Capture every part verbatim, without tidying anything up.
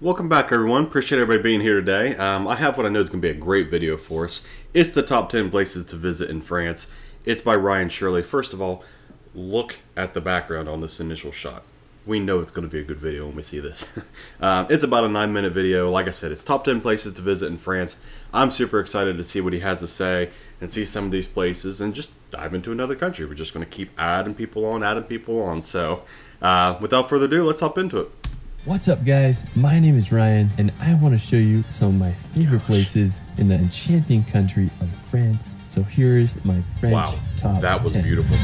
Welcome back, everyone. Appreciate everybody being here today. Um, I have what I know is going to be a great video for us. It's the top ten places to visit in France. It's by Ryan Shirley. First of all, look at the background on this initial shot. We know it's going to be a good video when we see this. um, it's about a nine minute video. Like I said, it's top ten places to visit in France. I'm super excited to see what he has to say and see some of these places and just dive into another country. We're just going to keep adding people on, adding people on. So uh, without further ado, let's hop into it. What's up, guys? My name is Ryan, and I want to show you some of my favorite Gosh. places in the enchanting country of France. So here is my French wow, top that was ten. Beautiful.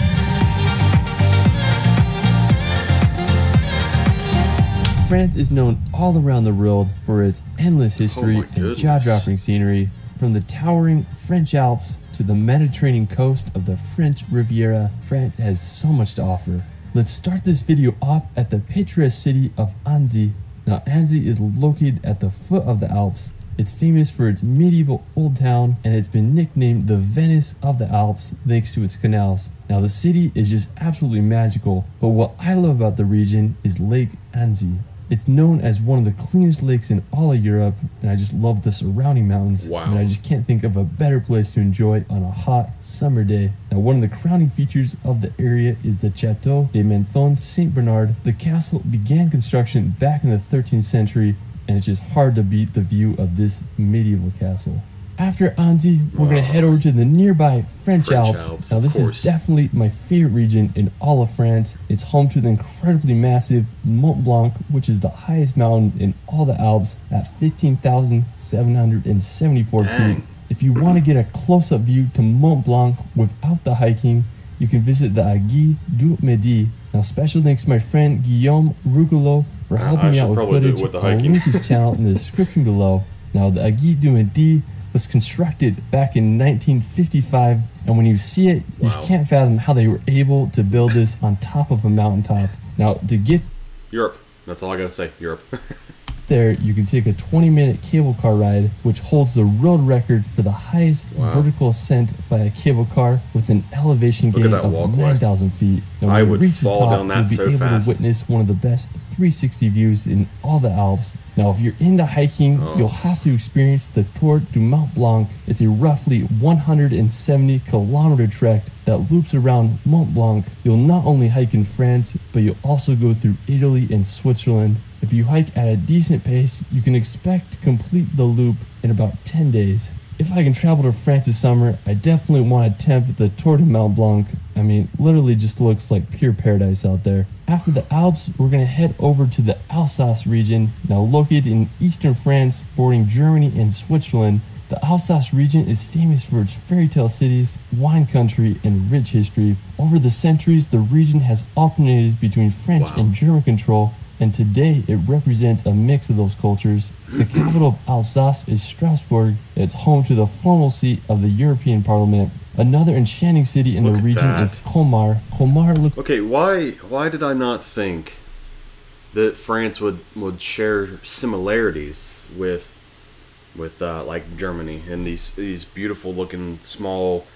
France is known all around the world for its endless history oh and jaw-dropping scenery, from the towering French Alps to the Mediterranean coast of the French Riviera. France has so much to offer. Let's start this video off at the picturesque city of Annecy. Now, Annecy is located at the foot of the Alps. It's famous for its medieval old town, and it's been nicknamed the Venice of the Alps thanks to its canals. Now, the city is just absolutely magical, but what I love about the region is Lake Annecy. It's known as one of the cleanest lakes in all of Europe, and I just love the surrounding mountains. Wow. And I just can't think of a better place to enjoy on a hot summer day. Now, one of the crowning features of the area is the Chateau de Menthon Saint Bernard. The castle began construction back in the thirteenth century, and it's just hard to beat the view of this medieval castle. After Annecy, we're wow. going to head over to the nearby French, French Alps. Alps. Now, this is definitely my favorite region in all of France. It's home to the incredibly massive Mont Blanc, which is the highest mountain in all the Alps at fifteen thousand seven hundred seventy-four Dang. feet. If you want to get a close-up view to Mont Blanc without the hiking, you can visit the Aiguille du Midi. Now, special thanks to my friend Guillaume Rugolo for helping I me out with footage. With the I'll link his channel in the description below. Now, the Aiguille du Midi was constructed back in nineteen fifty-five, and when you see it, you wow. just can't fathom how they were able to build this on top of a mountaintop. Now, to get Europe, that's all I gotta say, Europe. there, you can take a twenty minute cable car ride, which holds the world record for the highest wow. vertical ascent by a cable car with an elevation Look gain of nine thousand feet. Now, I would reach fall the top, down that so fast. You'll be so able fast. to witness one of the best three sixty views in all the Alps. Now, if you're into hiking, oh. you'll have to experience the Tour du Mont Blanc. It's a roughly one hundred seventy kilometer trek that loops around Mont Blanc. You'll not only hike in France, but you'll also go through Italy and Switzerland. If you hike at a decent pace, you can expect to complete the loop in about ten days. If I can travel to France this summer, I definitely want to attempt the Tour du Mont Blanc. I mean, literally just looks like pure paradise out there. After the Alps, we're going to head over to the Alsace region. Now located in eastern France, bordering Germany and Switzerland, the Alsace region is famous for its fairy tale cities, wine country, and rich history. Over the centuries, the region has alternated between French wow. and German control, and today it represents a mix of those cultures. The capital of Alsace is Strasbourg. It's home to the formal seat of the European Parliament. Another enchanting city in Look the region that. is Colmar. Colmar looks Okay, why why did I not think that France would would share similarities with with uh, like Germany and these these beautiful looking small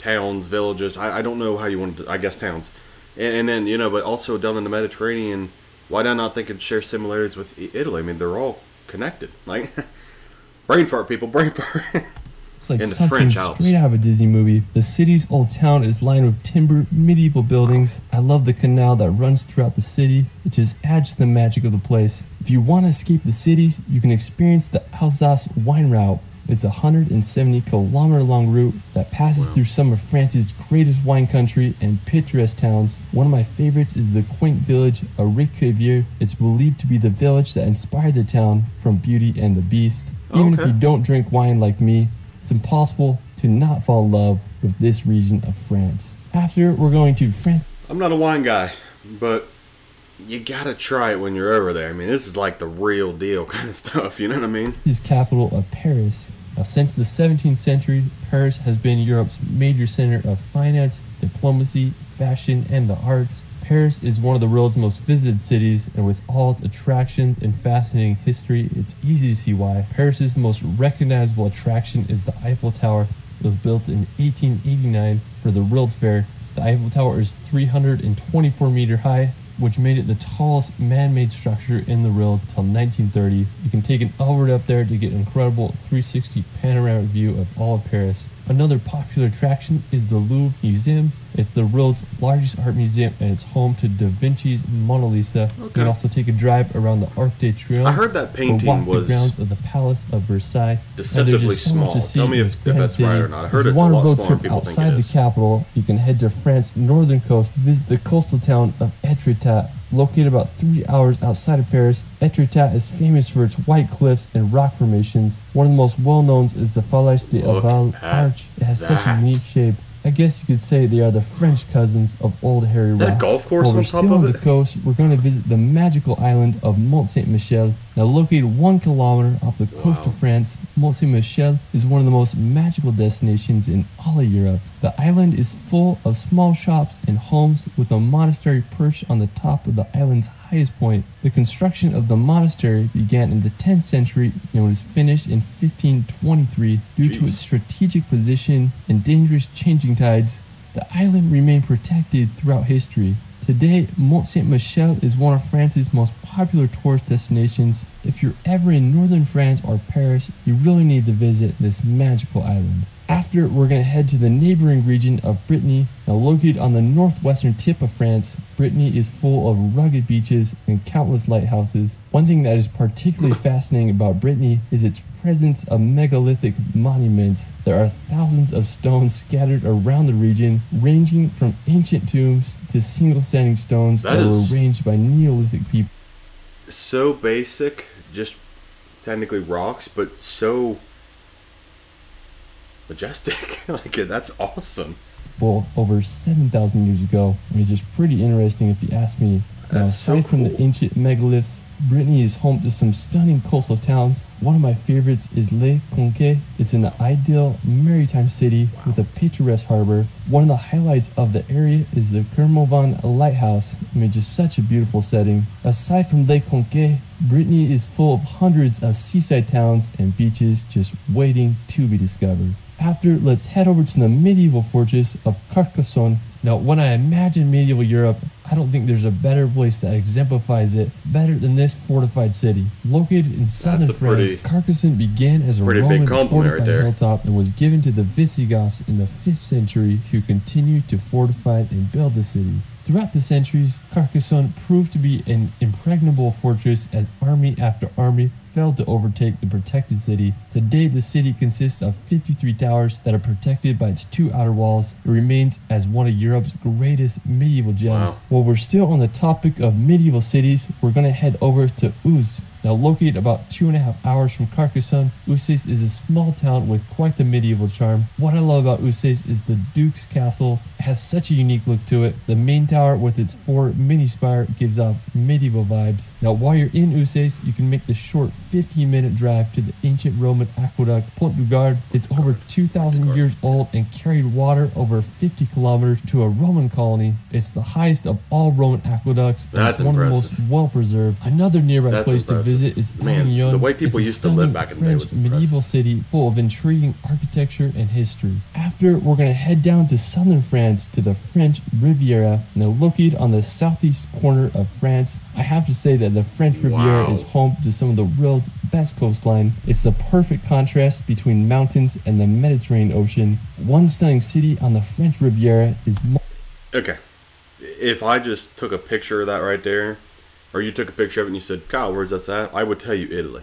towns, villages. I, I don't know how you want to I guess towns. And, and then, you know, but also down in the Mediterranean, why did I not think it'd share similarities with Italy? I mean, they're all connected. Like, brain fart, people, brain fart. It's like something straight out of a Disney movie. The city's old town is lined with timber, medieval buildings. I love the canal that runs throughout the city. It just adds to the magic of the place. If you want to escape the cities, you can experience the Alsace wine route. It's a one hundred seventy kilometer long route that passes wow. through some of France's greatest wine country and picturesque towns. One of my favorites is the quaint village of Riquewihr. It's believed to be the village that inspired the town from Beauty and the Beast. Okay. Even if you don't drink wine like me, it's impossible to not fall in love with this region of France. After, we're going to France. I'm not a wine guy, but you gotta try it when you're over there. I mean, this is like the real deal kind of stuff, you know what I mean? This capital of Paris. Now, since the seventeenth century, Paris has been Europe's major center of finance, diplomacy, fashion, and the arts. Paris is one of the world's most visited cities, and with all its attractions and fascinating history, it's easy to see why. Paris's most recognizable attraction is the Eiffel Tower. It was built in eighteen eighty-nine for the World Fair. The Eiffel Tower is three hundred twenty-four meter high which made it the tallest man-made structure in the world till nineteen thirty. You can take an elevator up there to get an incredible three sixty panoramic view of all of Paris. Another popular attraction is the Louvre Museum. It's the world's largest art museum and it's home to Da Vinci's Mona Lisa. Okay. You can also take a drive around the Arc de Triomphe. I heard that painting walk was the grounds of the Palace of Versailles. Deceptively so small. Tell me if, if that's right or not. I heard it's a lot smaller than people think it is. Outside the capital, you can head to France's northern coast, visit the coastal town of Étretat. Located about three hours outside of Paris, Étretat is famous for its white cliffs and rock formations. One of the most well-known is the Falaise de Aval arch. It has that. Such a unique shape. I guess you could say they are the French cousins of Old Harry Rocks. Is that a golf course While we're on top still of on the it? coast, we're going to visit the magical island of Mont Saint-Michel. Now located one kilometer off the coast wow. of France, Mont Saint-Michel is one of the most magical destinations in all of Europe. The island is full of small shops and homes with a monastery perched on the top of the island's highest point. The construction of the monastery began in the tenth century and was finished in fifteen twenty-three. Due Jeez. to its strategic position and dangerous changing tides, the island remained protected throughout history. Today, Mont Saint-Michel is one of France's most popular tourist destinations. If you're ever in northern France or Paris, you really need to visit this magical island. After, we're going to head to the neighboring region of Brittany. Now located on the northwestern tip of France, Brittany is full of rugged beaches and countless lighthouses. One thing that is particularly fascinating about Brittany is its presence of megalithic monuments. There are thousands of stones scattered around the region, ranging from ancient tombs to single standing stones that, that were arranged by Neolithic people. So basic, just technically rocks, but so majestic. Like, that's awesome. Well, over seven thousand years ago, which is pretty interesting if you ask me. Now, so aside cool. from the ancient megaliths, Brittany is home to some stunning coastal towns. One of my favorites is Le Conquet. It's an ideal maritime city wow. with a picturesque harbor. One of the highlights of the area is the Kermovan Lighthouse. I mean, just such a beautiful setting. Aside from Le Conquet, Brittany is full of hundreds of seaside towns and beaches just waiting to be discovered. After, let's head over to the medieval fortress of Carcassonne. Now, when I imagine medieval Europe, I don't think there's a better place that exemplifies it better than this fortified city. Located in southern France, pretty, Carcassonne began as a Roman fortified right hilltop and was given to the Visigoths in the fifth century, who continued to fortify and build the city. Throughout the centuries, Carcassonne proved to be an impregnable fortress as army after army failed to overtake the protected city. Today, the city consists of fifty-three towers that are protected by its two outer walls. It remains as one of Europe's greatest medieval gems. Wow. While we're still on the topic of medieval cities, we're going to head over to Uzès. Now located about two and a half hours from Carcassonne, Uzès is a small town with quite the medieval charm. What I love about Uzès is the Duke's Castle. It has such a unique look to it. The main tower with its four mini spire gives off medieval vibes. Now while you're in Uzès, you can make the short fifteen minute drive to the ancient Roman aqueduct Pont du Gard. It's over two thousand years old and carried water over fifty kilometers to a Roman colony. It's the highest of all Roman aqueducts, and That's it's one impressive. of the most well preserved. Another nearby That's place impressive. to visit Is Man, the way people it's used to live back in the day was medieval city full of intriguing architecture and history. After, we're going to head down to southern France to the French Riviera. Now located on the southeast corner of France, I have to say that the French Riviera wow. is home to some of the world's best coastline. It's the perfect contrast between mountains and the Mediterranean Ocean. One stunning city on the French Riviera is... Okay, if I just took a picture of that right there, or you took a picture of it and you said, Kyle, where's that at? I would tell you Italy.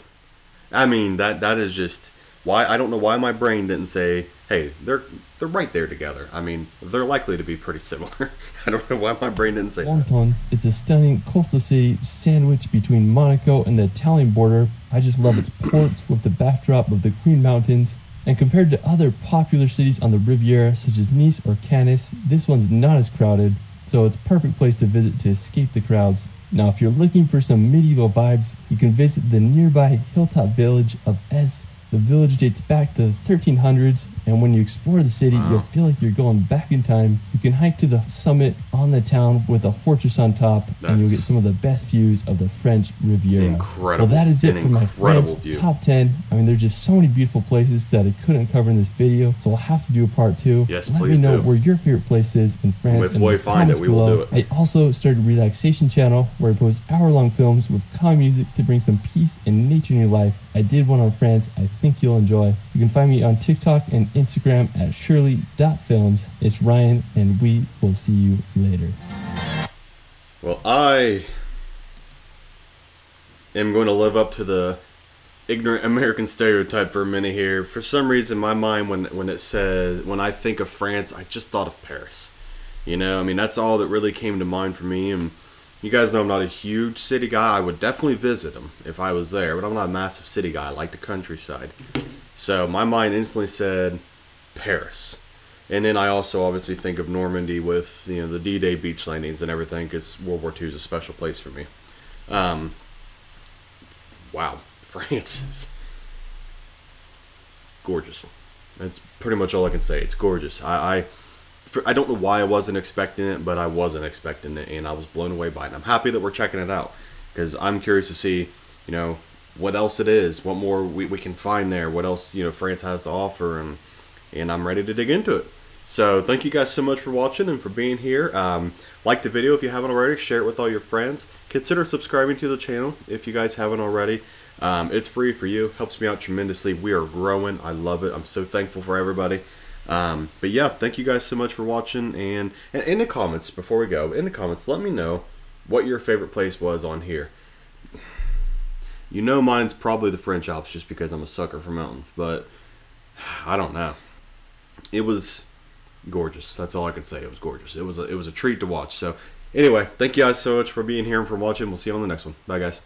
I mean, that that is just why I don't know why my brain didn't say, hey, they're they're right there together. I mean, they're likely to be pretty similar. I don't know why my brain didn't say that. It's a stunning coastal city sandwiched between Monaco and the Italian border. I just love its ports with the backdrop of the Green Mountains. And compared to other popular cities on the Riviera, such as Nice or Cannes, this one's not as crowded, so it's a perfect place to visit to escape the crowds. Now, if you're looking for some medieval vibes, you can visit the nearby hilltop village of Èze. The village dates back to the thirteen hundreds And when you explore the city, wow. you'll feel like you're going back in time. You can hike to the summit on the town with a fortress on top, That's and you'll get some of the best views of the French Riviera. Incredible. Well, that is it An for my France view. top ten. I mean, there's just so many beautiful places that I couldn't cover in this video, so we'll have to do a part two. Yes, Let please me know do. where your favorite place is in France. If we find it, we will below. do it. I also started a relaxation channel where I post hour-long films with calm music to bring some peace and nature in your life. I did one on France I think you'll enjoy. You can find me on TikTok and Instagram at Shirley dot films. It's Ryan, and we will see you later. Well, I am going to live up to the ignorant American stereotype for a minute here. For some reason, my mind, when when it says, when I think of France, I just thought of Paris. You know, I mean, that's all that really came to mind for me. And you guys know I'm not a huge city guy. I would definitely visit them if I was there, but I'm not a massive city guy. I like the countryside. So my mind instantly said Paris. And then I also obviously think of Normandy with, you know, the D Day beach landings and everything, because World War Two is a special place for me. Um, wow, France is gorgeous. That's pretty much all I can say. It's gorgeous. I, I, I don't know why I wasn't expecting it, but I wasn't expecting it, and I was blown away by it. And I'm happy that we're checking it out, because I'm curious to see, you know, what else it is, what more we, we can find there, what else, you know, France has to offer, and and I'm ready to dig into it. So thank you guys so much for watching and for being here. Um, like the video if you haven't already, share it with all your friends. Consider subscribing to the channel if you guys haven't already. Um, it's free for you, helps me out tremendously. We are growing, I love it. I'm so thankful for everybody. Um, but yeah, thank you guys so much for watching, and, and in the comments, before we go, in the comments, let me know what your favorite place was on here. You know, mine's probably the French Alps just because I'm a sucker for mountains, but I don't know. It was gorgeous. That's all I can say. It was gorgeous. It was a, it was a treat to watch. So anyway, thank you guys so much for being here and for watching. We'll see you on the next one. Bye, guys.